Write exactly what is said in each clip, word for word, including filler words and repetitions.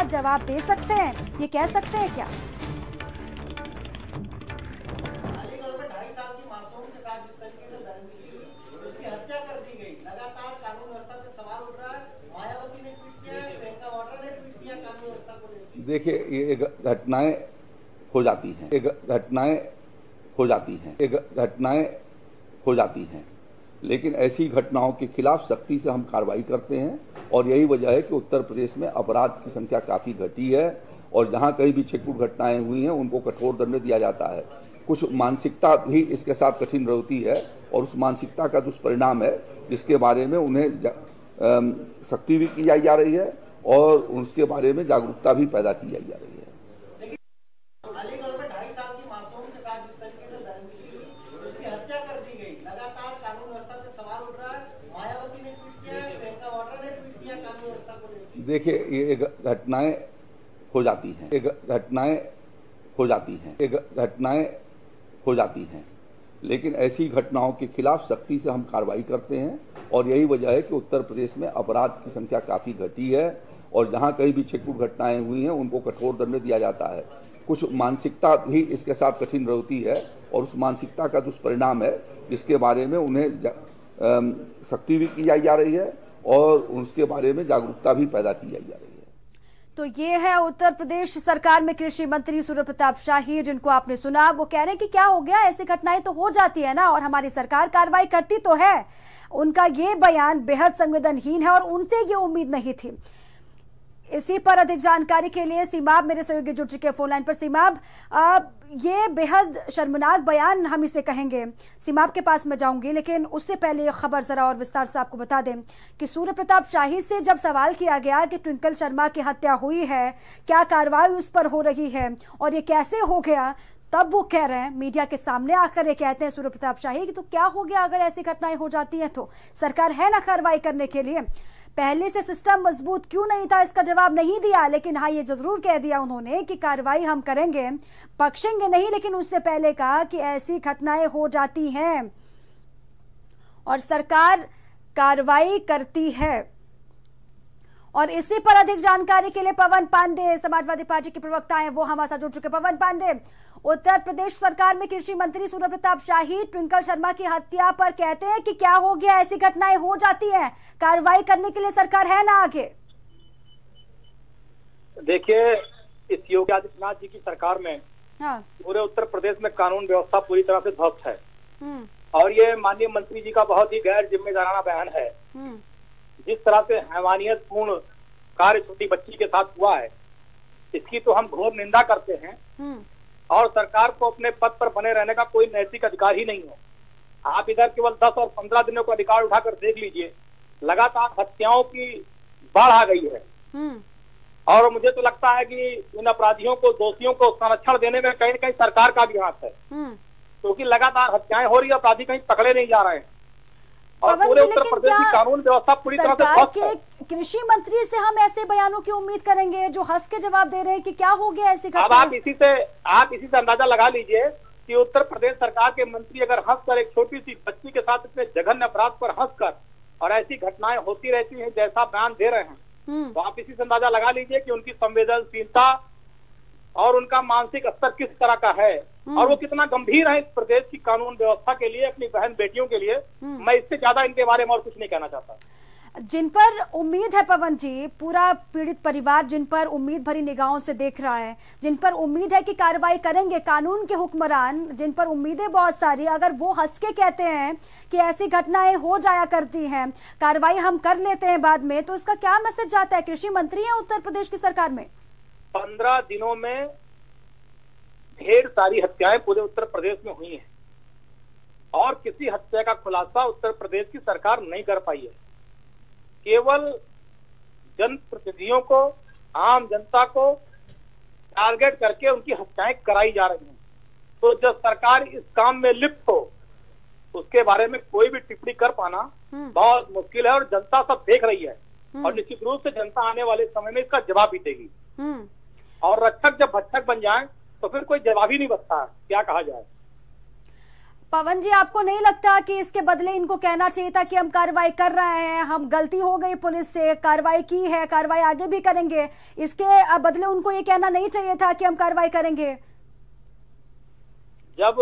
क्या जवाब दे सकते हैं, ये कह सकते हैं क्या? देखिए, ये घटनाएं हो जाती हैं, एक घटनाएं हो जाती हैं, एक घटनाएं हो जाती हैं, लेकिन ऐसी घटनाओं के खिलाफ सख्ती से हम कार्रवाई करते हैं और यही वजह है कि उत्तर प्रदेश में अपराध की संख्या काफ़ी घटी है और जहां कहीं भी छिटपुट घटनाएं हुई हैं उनको कठोर दंड दिया जाता है। कुछ मानसिकता भी इसके साथ कठिन होती है और उस मानसिकता का दुष्परिणाम है जिसके बारे में उन्हें सख्ती भी की जाई जा रही है और उसके बारे में जागरूकता भी पैदा की जाई जा रही है। देखिए, ये घटनाएं हो जाती हैं, एक घटनाएं हो जाती हैं, एक घटनाएं हो जाती हैं, लेकिन ऐसी घटनाओं के खिलाफ सख्ती से हम कार्रवाई करते हैं और यही वजह है कि उत्तर प्रदेश में अपराध की संख्या काफ़ी घटी है और जहां कहीं भी छिटपुट घटनाएं हुई हैं उनको कठोर दंड दिया जाता है। कुछ मानसिकता भी इसके साथ कठिन होती है और उस मानसिकता का दुष्परिणाम है जिसके बारे में उन्हें सख्ती भी की जाई जा रही है और उसके बारे में जागरूकता भी पैदा की जाई जा रही है। तो ये है उत्तर प्रदेश सरकार में कृषि मंत्री सूर्य प्रताप शाही, जिनको आपने सुना। वो कह रहे हैं कि क्या हो गया, ऐसी घटनाएं तो हो जाती है ना और हमारी सरकार कार्रवाई करती तो है। उनका ये बयान बेहद संवेदनहीन है और उनसे ये उम्मीद नहीं थी। इसी पर अधिक जानकारी के लिए सीमाब मेरे सहयोगी जुट चुके फोन लाइन पर। सीमाब, ये बेहद शर्मनाक बयान हम इसे कहेंगे। सीमाब के पास मैं जाऊंगी, लेकिन उससे पहले ये खबर जरा और विस्तार से आपको बता दें कि सूर्य प्रताप शाही से जब सवाल किया गया कि ट्विंकल शर्मा की हत्या हुई है, क्या कार्रवाई उस पर हो रही है और ये कैसे हो गया, तब वो कह रहे हैं, मीडिया के सामने आकर ये कहते हैं सूर्य प्रताप शाही कि तो क्या हो गया, अगर ऐसी घटनाएं हो जाती हैं तो सरकार है ना कार्रवाई करने के लिए। पहले से सिस्टम मजबूत क्यों नहीं था, इसका जवाब नहीं दिया, लेकिन हाँ ये जरूर कह दिया उन्होंने कि कार्रवाई हम करेंगे, बख्शेंगे नहीं। लेकिन उससे पहले कहा कि ऐसी घटनाएं हो जाती हैं और सरकार कार्रवाई करती है। और इसी पर अधिक जानकारी के लिए पवन पांडे, समाजवादी पार्टी के प्रवक्ता हैं, वो हमारे साथ जुड़ चुके। पवन पांडे, उत्तर प्रदेश सरकार में कृषि मंत्री सूर्य प्रताप शाही ट्विंकल शर्मा की हत्या पर कहते हैं कि क्या हो गया, ऐसी घटनाएं हो जाती हैं, कार्रवाई करने के लिए सरकार है ना आगे। देखिए, इस योगी आदित्यनाथ जी की सरकार में हाँ। पूरे उत्तर प्रदेश में कानून व्यवस्था पूरी तरह से ध्वस्त है और ये माननीय मंत्री जी का बहुत ही गैर जिम्मेदाराना बयान है। जिस तरह से हैवानियत पूर्ण कार्य छोटी बच्ची के साथ हुआ है, इसकी तो हम घोर निंदा करते हैं और सरकार को अपने पद पर बने रहने का कोई नैतिक अधिकार ही नहीं है। आप इधर केवल दस और पंद्रह दिनों का अधिकार उठाकर देख लीजिए, लगातार हत्याओं की बाढ़ आ गई है और मुझे तो लगता है कि इन अपराधियों को, दोषियों को संरक्षण देने में कहीं ना कहीं सरकार का भी हाथ है, क्योंकि लगातार हत्याएं हो रही है, अपराधी कहीं पकड़े नहीं जा रहे हैं और पूरे उत्तर प्रदेश की कानून व्यवस्था पूरी तरह से ध्वस्त है। कृषि मंत्री से हम ऐसे बयानों की उम्मीद करेंगे जो हंस के जवाब दे रहे हैं कि क्या हो गया ऐसी घटना। अब आप इसी से आप इसी से अंदाजा लगा लीजिए कि उत्तर प्रदेश सरकार के मंत्री अगर हंसकर एक छोटी सी बच्ची के साथ इतने जघन्य अपराध पर हंसकर और ऐसी घटनाएं होती रहती हैं जैसा बयान दे रहे हैं, तो आप इसी से अंदाजा लगा लीजिए कि उनकी संवेदनशीलता और उनका मानसिक स्तर किस तरह का है और वो कितना गंभीर है इस प्रदेश की कानून व्यवस्था के लिए, अपनी बहन बेटियों के लिए। मैं इससे ज्यादा इनके बारे में और कुछ नहीं कहना चाहता। जिन पर उम्मीद है पवन जी, पूरा पीड़ित परिवार जिन पर उम्मीद भरी निगाहों से देख रहा है, जिन पर उम्मीद है कि कार्रवाई करेंगे कानून के हुक्मरान, जिन पर उम्मीदें बहुत सारी, अगर वो हंस के कहते हैं कि ऐसी घटनाएं हो जाया करती हैं, कार्रवाई हम कर लेते हैं बाद में, तो इसका क्या मैसेज जाता है? कृषि मंत्री है उत्तर प्रदेश की सरकार में, पंद्रह दिनों में ढेर सारी हत्याएं पूरे उत्तर प्रदेश में हुई हैं और किसी हत्या का खुलासा उत्तर प्रदेश की सरकार नहीं कर पाई है। केवल जनप्रतिनिधियों को, आम जनता को टारगेट करके उनकी हत्याएं कराई जा रही हैं। तो जब सरकार इस काम में लिप्त हो, उसके बारे में कोई भी टिप्पणी कर पाना बहुत मुश्किल है और जनता सब देख रही है और निश्चित रूप से जनता आने वाले समय में इसका जवाब भी देगी और रक्षक जब भक्षक बन जाए तो फिर कोई जवाब ही नहीं बचता, क्या कहा जाए। पवन जी, आपको नहीं लगता कि इसके बदले इनको कहना चाहिए था कि हम कार्रवाई कर रहे हैं, हम गलती हो गई, पुलिस से कार्रवाई की है, कार्रवाई आगे भी करेंगे, इसके बदले उनको ये कहना नहीं चाहिए था कि हम कार्रवाई करेंगे? जब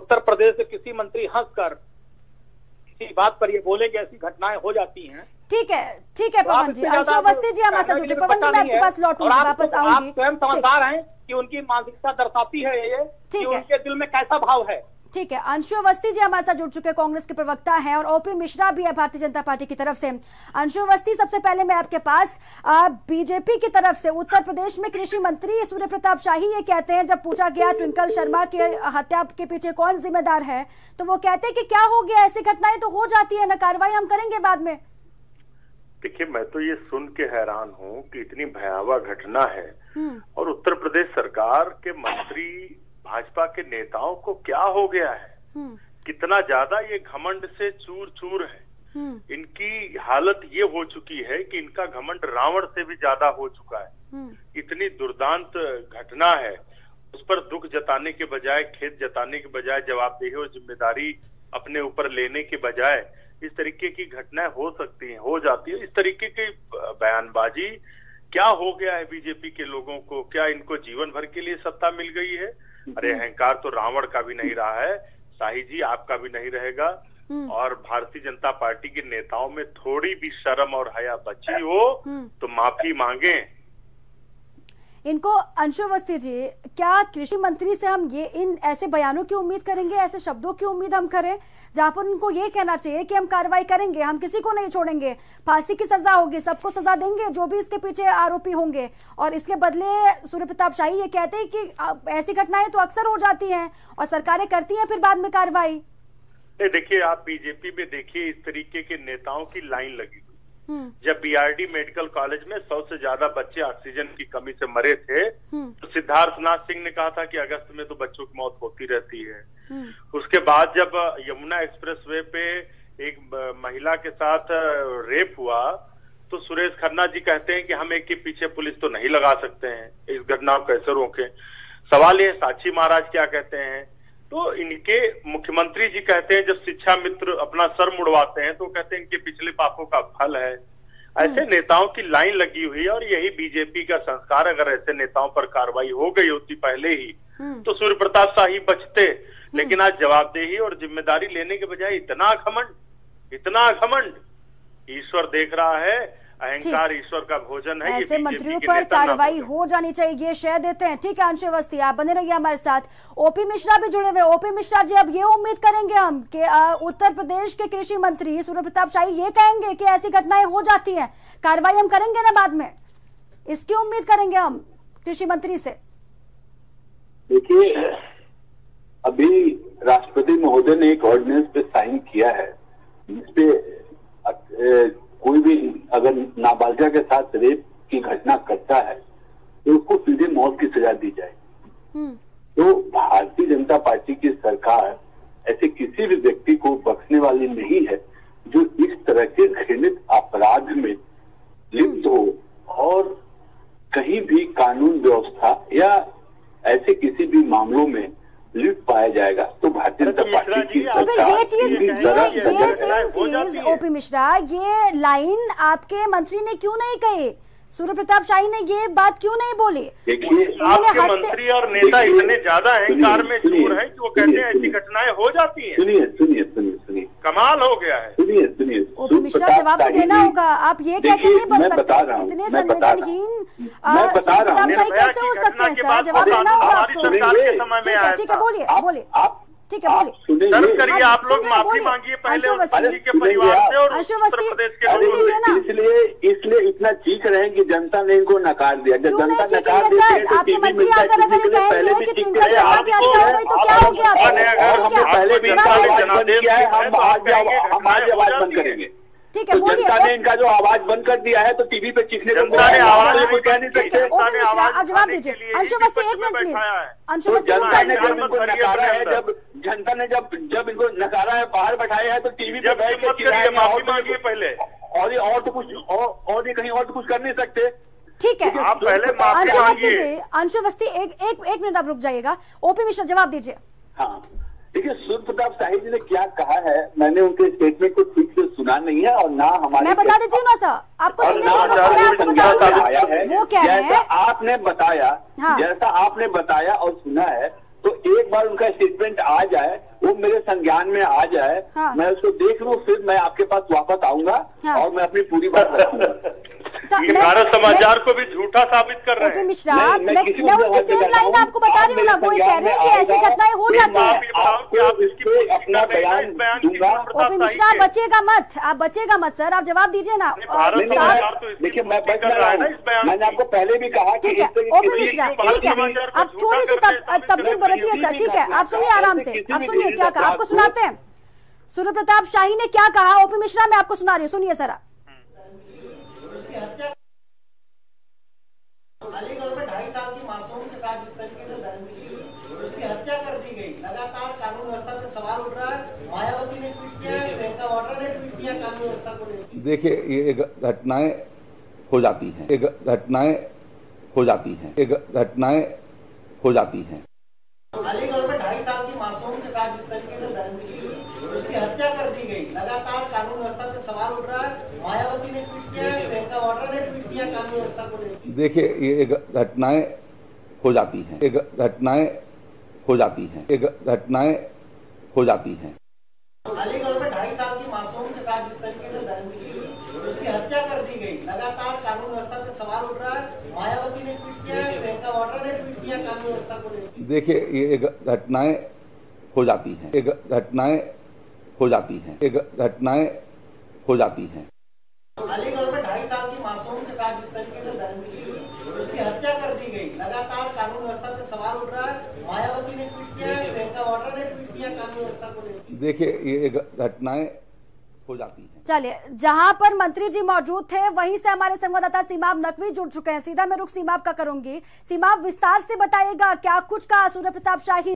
उत्तर प्रदेश से किसी मंत्री हंसकर किसी बात पर ये बोले कि ऐसी घटनाएं हो जाती हैं। ठीक है, ठीक है पवन जी, अंशु अवस्थी जी हमारे साथ जुड़े। पवन जी, मैं आपके पास लौटूंगी, वापस आऊंगी। आप स्वयं समझदार हैं कि उनकी मानसिकता दर्शाती है ये कि उनके दिल में कैसा भाव है। ठीक है, अंशु अवस्थी जी हमारे साथ जुड़ चुके, कांग्रेस के प्रवक्ता हैं, और ओपी मिश्रा भी है भारतीय जनता पार्टी की तरफ से। अंशु अवस्थी, सबसे पहले मैं आपके पास बीजेपी की तरफ से, उत्तर प्रदेश में कृषि मंत्री सूर्य प्रताप शाही ये कहते हैं, जब पूछा गया ट्विंकल शर्मा के हत्या के पीछे कौन जिम्मेदार है, तो वो कहते हैं कि क्या हो गया, ऐसी घटनाएं तो हो जाती है ना, कार्रवाई हम करेंगे बाद में। देखिए, मैं तो ये सुन के हैरान हूँ कि इतनी भयावह घटना है और उत्तर प्रदेश सरकार के मंत्री, भाजपा के नेताओं को क्या हो गया है, कितना ज्यादा ये घमंड से चूर चूर है। इनकी हालत ये हो चुकी है कि इनका घमंड रावण से भी ज्यादा हो चुका है। इतनी दुर्दांत घटना है, उस पर दुख जताने के बजाय, खेद जताने के बजाय, जवाबदेही और जिम्मेदारी अपने ऊपर लेने के बजाय इस तरीके की घटनाएं हो सकती है, हो जाती है, इस तरीके की बयानबाजी। क्या हो गया है बीजेपी के लोगों को, क्या इनको जीवन भर के लिए सत्ता मिल गई है? अरे अहंकार तो रावण का भी नहीं रहा है, शाही जी आपका भी नहीं रहेगा। और भारतीय जनता पार्टी के नेताओं में थोड़ी भी शर्म और हया बची हो तो माफी मांगे इनको। अंशु अवस्थी जी, क्या कृषि मंत्री से हम ये इन ऐसे बयानों की उम्मीद करेंगे, ऐसे शब्दों की उम्मीद हम करें जहां पर उनको ये कहना चाहिए कि हम कार्रवाई करेंगे, हम किसी को नहीं छोड़ेंगे, फांसी की सजा होगी, सबको सजा देंगे जो भी इसके पीछे आरोपी होंगे, और इसके बदले सूर्य प्रताप शाही ये कहते हैं कि ऐसी घटनाएं तो अक्सर हो जाती हैं और सरकारें करती हैं फिर बाद में कार्रवाई। देखिए, आप बीजेपी में देखिए इस तरीके के नेताओं की लाइन लगी। जब बीआरडी मेडिकल कॉलेज में सौ से ज्यादा बच्चे ऑक्सीजन की कमी से मरे थे तो सिद्धार्थनाथ सिंह ने कहा था कि अगस्त में तो बच्चों की मौत होती रहती है। उसके बाद जब यमुना एक्सप्रेसवे पे एक महिला के साथ रेप हुआ तो सुरेश खन्ना जी कहते हैं कि हम एक के पीछे पुलिस तो नहीं लगा सकते हैं, इस घटना को कैसे रोके। सवाल यह, साक्षी महाराज क्या कहते हैं, तो इनके मुख्यमंत्री जी कहते हैं, जब शिक्षा मित्र अपना सर मुड़वाते हैं तो कहते हैं इनके पिछले पापों का फल है। ऐसे नेताओं की लाइन लगी हुई है और यही बीजेपी का संस्कार। अगर ऐसे नेताओं पर कार्रवाई हो गई होती पहले ही तो सूर्य प्रताप शाही बचते, लेकिन आज जवाबदेही और जिम्मेदारी लेने के बजाय इतना घमंड, इतना घमंड। ईश्वर देख रहा है, अहंकार ईश्वर का भोजन है। ऐसे मंत्रियों पर कार्रवाई हो जानी चाहिए, ये शय देते हैं। ठीक है अंशु अवस्थी, आप बने रहिए हमारे साथ। ओपी मिश्रा भी जुड़े हुए। ओपी मिश्रा जी, अब ये उम्मीद करेंगे हम कि उत्तर प्रदेश के कृषि मंत्री सूर्य प्रताप शाही ये कहेंगे कि ऐसी घटनाएं हो जाती हैं, कार्रवाई हम करेंगे ना बाद में, इसकी उम्मीद करेंगे हम कृषि मंत्री से। देखिए, अभी राष्ट्रपति महोदय ने एक ऑर्डिनेंस पे साइन किया है जिसपे कोई भी अगर नाबालिका के साथ रेप की घटना करता है तो उसको सीधे मौत की सजा दी जाएगी। तो भारतीय जनता पार्टी की सरकार ऐसे किसी भी व्यक्ति को बख्शने वाली नहीं है जो इस तरह के घृणित अपराध में लिप्त हो और कहीं भी कानून व्यवस्था या ऐसे किसी भी मामलों में लिप्त पाया जाएगा। तो भारतीय जनता पार्टी की सरकार, ओपी मिश्रा, ये लाइन आपके मंत्री ने क्यों नहीं कही, सूर्य प्रताप शाही ने ये बात क्यों नहीं बोली? देखिए, आपके मंत्री और नेता इतने ज्यादा अहंकार में चूर हैं कि वो कहते हैं ऐसी घटनाएं हो जाती हैं। सुनिए सुनिए सुनिए सुनिए कमाल हो गया है। सुनिए सुनिए ओपी मिश्रा, जवाब तो देना होगा। आप ये कह के नहीं बच सकते, इतने संवेदनहीन सूर्य प्रताप शाही कैसे हो सकते हैं सर? जवाब देना होगा आपको। ठीक है, बोलिए बोलिए आप। ठीक है, बोलिए करिए आप लोग, माफी मांगिए पहले के परिवार और प्रदेश के लोगों। इसलिए इसलिए इतना चीख रहे हैं कि जनता ने इनको नकार दिया। जब जनता नकार देती है तो मंत्री आकर अगर कहेंगे कि ट्विंकल शर्मा की हत्या हो गई तो क्या हो गया? हमने पहले भी किया है, हम आज हम आज आवाज बंद करेंगे। ठीक है, बोलिए। जनता ने इनका जो आवाज बंद कर दिया है तो टीवी पे चिखने को कोई कह नहीं सकते। आप जवाब दीजिए अंशु अवस्थी, एक मिनट प्लीज। अंशु अवस्थी, जनता ने जब इनको नकारा है, जब जनता ने जब जब इनको नकारा है, बाहर बैठाया है तो टीवी पे बैठ के चिल्लाए माफी मांगिए पहले। और ये और तो कुछ और ये कहीं और तो कुछ कर नहीं सकते। ठीक है, आप पहले माफी मांगिए। अंशु अवस्थी, एक एक मिनट आप रुक जाइएगा। ओपी मिश्रा, जवाब दीजिए। हाँ, देखिए सूर्य प्रताप शाही जी ने क्या कहा है, मैंने उनके स्टेटमेंट को ठीक से सुना नहीं है और ना हमारे मैं बता देती हूँ ना सर आपको वो क्या है जैसा आपने बताया जैसा आपने बताया और सुना है तो एक बार उनका स्टेटमेंट आ जाए, वो मेरे संज्ञान में आ जाए, हाँ। मैं उसको देख लूँ, फिर मैं आपके पास वापस आऊंगा, हाँ। और मैं अपनी पूरी बात रखूंगा। भारत समाचार को भी झूठा साबित कर रहे हैं मिश्रा, मैं उनकी सेम लाइन आपको बता रही हूँ ना, वो कह रहे हैं कि ऐसी घटनाएं हो जाती है। अपना बयान दूंगा ओपी मिश्रा, आप बचेगा मत, आप बचेगा मत सर, आप जवाब दीजिए ना। देखिए मैं बच रहा हूँ, मैंने आपको पहले भी कहा ठीक है ओपी मिश्रा, ठीक है आप थोड़ी सी तफसील बरतिए सर, ठीक है आप सुनिए आराम से, आप सुनिए क्या कहा, आपको सुनाते हैं सूर्य प्रताप शाही ने क्या कहा ओपी मिश्रा, मैं आपको सुना रही हूँ, सुनिए सर। अलीगढ़ में ढाई साल की मासूम के साथ जिस तरीके से धर्मवीर उसकी हत्या कर दी गई, लगातार कानून व्यवस्था पे सवाल उठ रहा है, मायावती ने ट्वीट किया, प्रियंका वाड्रा ने ट्वीट किया कानून व्यवस्था को लेकर। देखिए ये घटनाएं हो जाती हैं, एक घटनाएं हो जाती हैं, एक घटनाएं हो जाती हैं। अलीगढ़ में ढाई साल की मासूम के साथ जिस तरीके से धर्मवीर उसकी हत्या कर दी गई, लगातार कानून व्यवस्था पे सवाल उठ रहा है, मायावती ने ट्वीट किया, प्रियंका वाड्रा ने ट्वीट किया कानून व्यवस्था को लेकर। देखिए ये घटनाएं हो जाती हैं, एक घटनाएं हो जाती हैं, एक घटनाएं हो जाती हैं। अलीगढ़ में ढाई साल की मासूम के साथ जिस तरीके से धर्मवीर उसकी हत्या कर दी गई, लगातार कानून व्यवस्था पे सवाल उठ रहा है, मायावती ने ट्वीट किया, प्रियंका वाड्रा ने ट्वीट किया कानून व्यवस्था को लेकर। देखिए ये घटनाएं हो जाती हैं, एक घटनाएं हो जाती हैं, एक घटनाएं हो जाती हैं। अलीगढ़ में ढाई साल की मासूम के साथ जिस तरीके से धर्मवीर उसकी हत्या कर दी गई, लगातार कानून व्यवस्था पे सवाल उठ रहा है, मायावती ने ट्वीट किया, प्रियंका वाड्रा ने ट्वीट किया कानून व्यवस्था को लेकर। देखिए ये घटनाएं हो जाती हैं। चलिए जहां पर मंत्री जी मौजूद थे वहीं से हमारे संवाददाता सीमाब नकवी जुड़ चुके हैं, सीधा मैं रुख सीमाब का करूंगी। सीमाब विस्तार से बताइएगा क्या कुछ कहा सूर्य प्रताप शाही